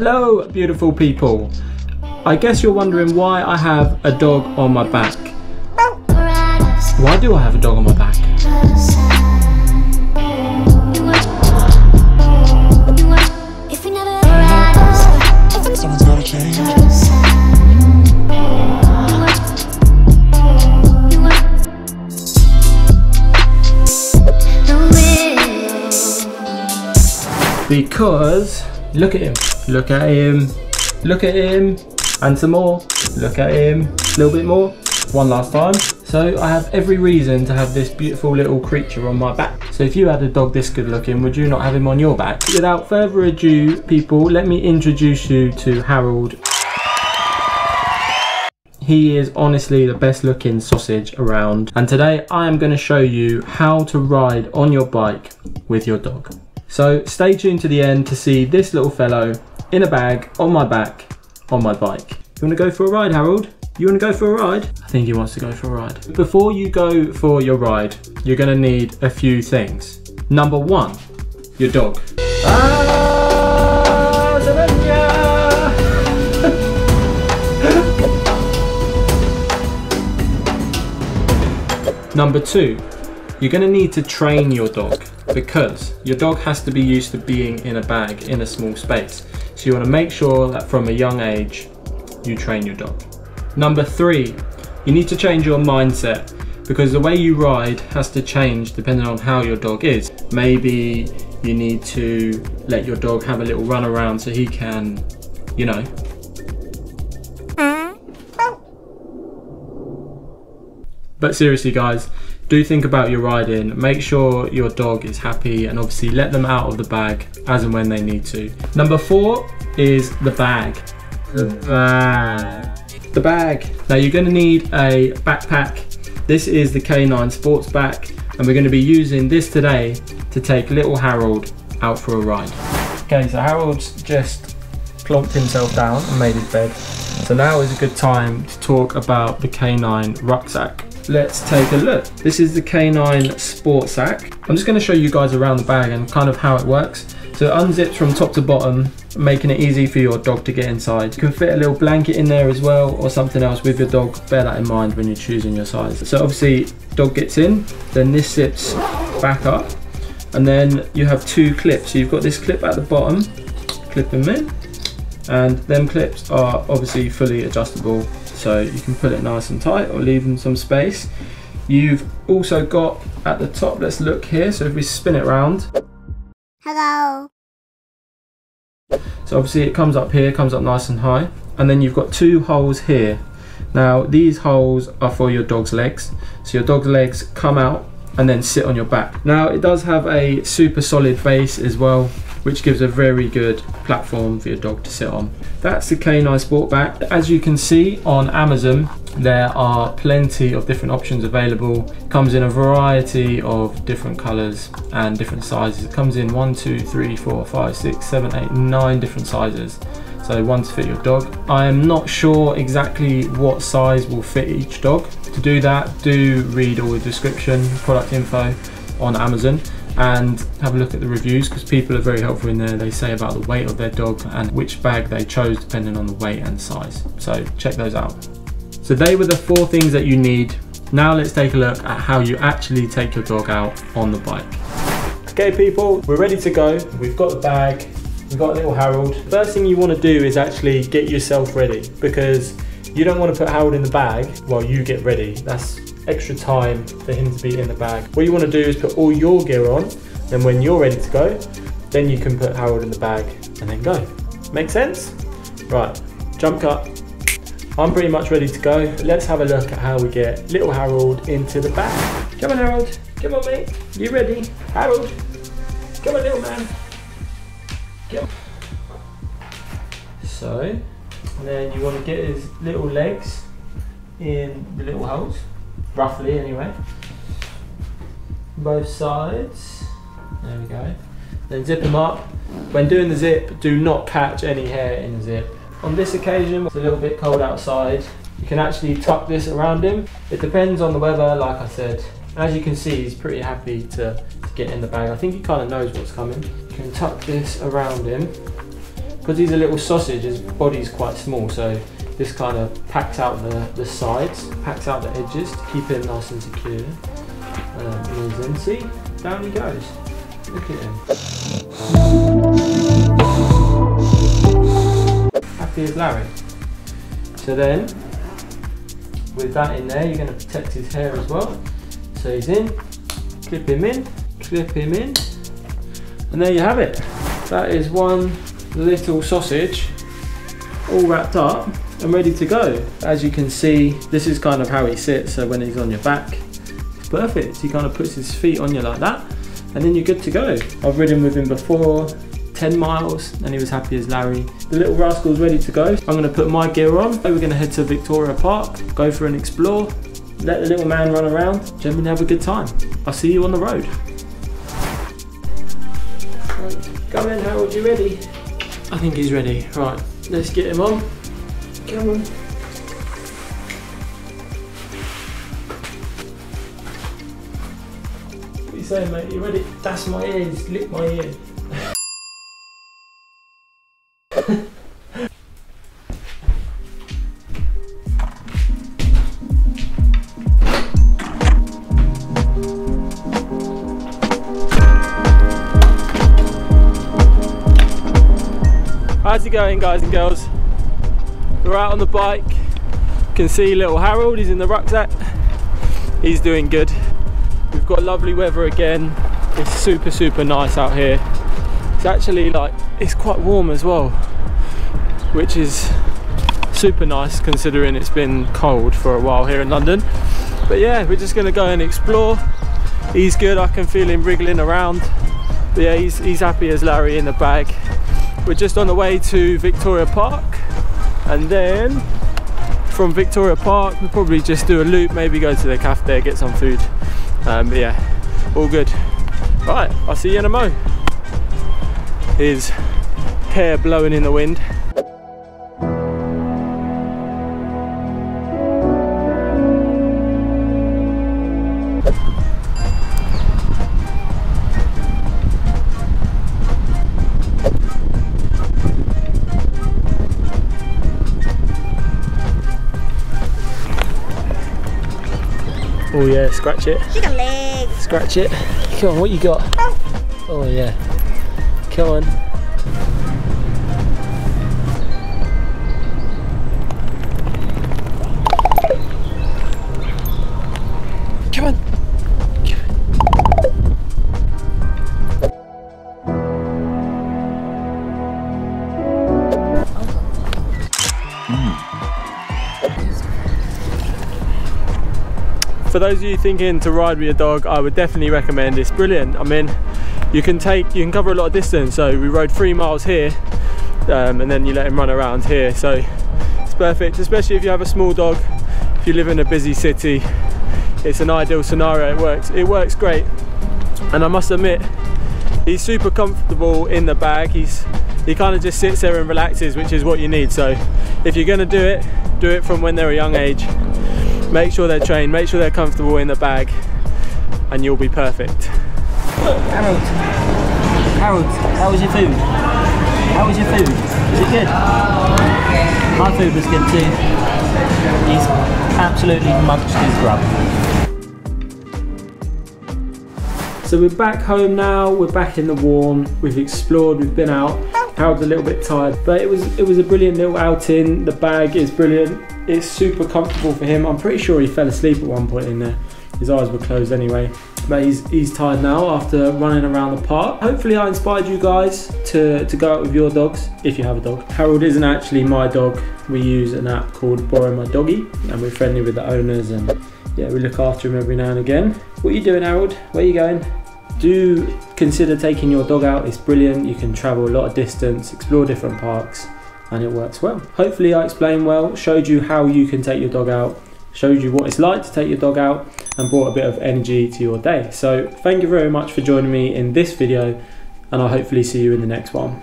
Hello beautiful people, I guess you're wondering why I have a dog on my back. Why do I have a dog on my back? Because look at him, look at him, look at him, and some more, look at him, a little bit more, one last time. So I have every reason to have this beautiful little creature on my back. So if you had a dog this good looking, would you not have him on your back? Without further ado people, let me introduce you to Harold. He is honestly the best looking sausage around, and today I am going to show you how to ride on your bike with your dog. So stay tuned to the end to see this little fellow in a bag, on my back, on my bike. You wanna go for a ride, Harold? You wanna go for a ride? I think he wants to go for a ride. Before you go for your ride, you're gonna need a few things. Number one, your dog. Number two, you're gonna need to train your dog, because your dog has to be used to being in a bag in a small space. So you want to make sure that from a young age you train your dog. Number three, you need to change your mindset, because the way you ride has to change depending on how your dog is. Maybe you need to let your dog have a little run around so he can, you know. But seriously guys, do think about your riding, make sure your dog is happy, and obviously let them out of the bag as and when they need to. Number four is the bag. Now you're going to need a backpack. This is the K9 Sport Sack, and we're going to be using this today to take little Harold out for a ride. Okay, so Harold's just plonked himself down and made his bed. So now is a good time to talk about the K9 rucksack. Let's take a look. This is the K9 Sport Sack. I'm just going to show you guys around the bag and kind of how it works. So it unzips from top to bottom, making it easy for your dog to get inside. You can fit a little blanket in there as well, or something else with your dog. Bear that in mind when you're choosing your size. So obviously dog gets in, then this zips back up, and then you have two clips. So you've got this clip at the bottom, clip them in, and them clips are obviously fully adjustable. So you can pull it nice and tight or leave them some space. You've also got at the top, let's look here. So if we spin it round. Hello. So obviously it comes up here, comes up nice and high. And then you've got two holes here. Now these holes are for your dog's legs. So your dog's legs come out and then sit on your back. Now it does have a super solid base as well, which gives a very good platform for your dog to sit on. That's the K9 Sport Sack. As you can see on Amazon, there are plenty of different options available. It comes in a variety of different colors and different sizes. It comes in 9 different sizes. So one to fit your dog. I am not sure exactly what size will fit each dog. To do that, do read all the description, product info on Amazon, and have a look at the reviews, because people are very helpful in there. They say about the weight of their dog and which bag they chose depending on the weight and size. So check those out. So they were the four things that you need. Now let's take a look at how you actually take your dog out on the bike. Okay people, we're ready to go. We've got the bag, we've got little Harold. First thing you want to do is actually get yourself ready, because you don't want to put Harold in the bag while you get ready. That's extra time for him to be in the bag. What you want to do is put all your gear on, and when you're ready to go, then you can put Harold in the bag and then go. Make sense? Right, jump cut. I'm pretty much ready to go. Let's have a look at how we get little Harold into the bag. Come on Harold, come on mate, you ready? Harold, come on little man. Come on. So, and then you want to get his little legs in the little holes. Roughly anyway, both sides, there we go. Then zip them up. When doing the zip, do not catch any hair in the zip. On this occasion, it's a little bit cold outside, you can actually tuck this around him. It depends on the weather, like I said. As you can see, he's pretty happy to get in the bag. I think he kind of knows what's coming. You can tuck this around him, because he's a little sausage, his body's quite small, so this kind of packs out the sides, packs out the edges to keep it nice and secure. And then see, down he goes. Look at him. Happy as Larry. So then, with that in there, you're going to protect his hair as well. So he's in, clip him in, clip him in, and there you have it. That is one little sausage all wrapped up and ready to go. As you can see, this is kind of how he sits, so when he's on your back, it's perfect. He kind of puts his feet on you like that, and then you're good to go. I've ridden with him before, 10 miles, and he was happy as Larry. The little rascal's ready to go. I'm gonna put my gear on. We're gonna head to Victoria Park, go for an explore, let the little man run around, generally have a good time. I'll see you on the road. Right, come in, Harold, you ready? I think he's ready. Right, let's get him on. Come on. What are you saying, mate? You ready? That's my ears, lick my ear. How's it going, guys and girls? We're out on the bike. You can see little Harold, he's in the rucksack. He's doing good. We've got lovely weather again. It's super, super nice out here. It's actually like, it's quite warm as well, which is super nice considering it's been cold for a while here in London. But yeah, we're just gonna go and explore. He's good, I can feel him wriggling around. But yeah, he's happy as Larry in the bag. We're just on the way to Victoria Park, and then from Victoria Park we'll probably just do a loop, maybe go to the cafe there, get some food. But yeah, all good. Right, I'll see you in a mo. His hair blowing in the wind. Oh yeah, scratch it. She got legs. Scratch it. Come on, what you got? Oh yeah. Come on. Come on. For those of you thinking to ride with your dog, I would definitely recommend it. It's brilliant. I mean, you can cover a lot of distance. So we rode 3 miles here, and then you let him run around here. So it's perfect, especially if you have a small dog. If you live in a busy city, it's an ideal scenario. It works great. And I must admit, he's super comfortable in the bag. He kind of just sits there and relaxes, which is what you need. So if you're going to do it from when they're a young age. Make sure they're trained, make sure they're comfortable in the bag, and you'll be perfect. Harold, Harold, how was your food? How was your food? Was it good? My food was good too. He's absolutely munched his grub. So we're back home now, we're back in the warm, we've explored, we've been out. Harold's a little bit tired, but it was a brilliant little outing. The bag is brilliant. It's super comfortable for him. I'm pretty sure he fell asleep at one point in there. His eyes were closed anyway. But he's tired now after running around the park. Hopefully I inspired you guys to go out with your dogs, if you have a dog. Harold isn't actually my dog. We use an app called Borrow My Doggy, and we're friendly with the owners, and yeah, we look after him every now and again. What are you doing, Harold? Where are you going? Do consider taking your dog out. It's brilliant. You can travel a lot of distance, explore different parks, and it works well. Hopefully I explained well, showed you how you can take your dog out, showed you what it's like to take your dog out, and brought a bit of energy to your day. So thank you very much for joining me in this video, and I'll hopefully see you in the next one.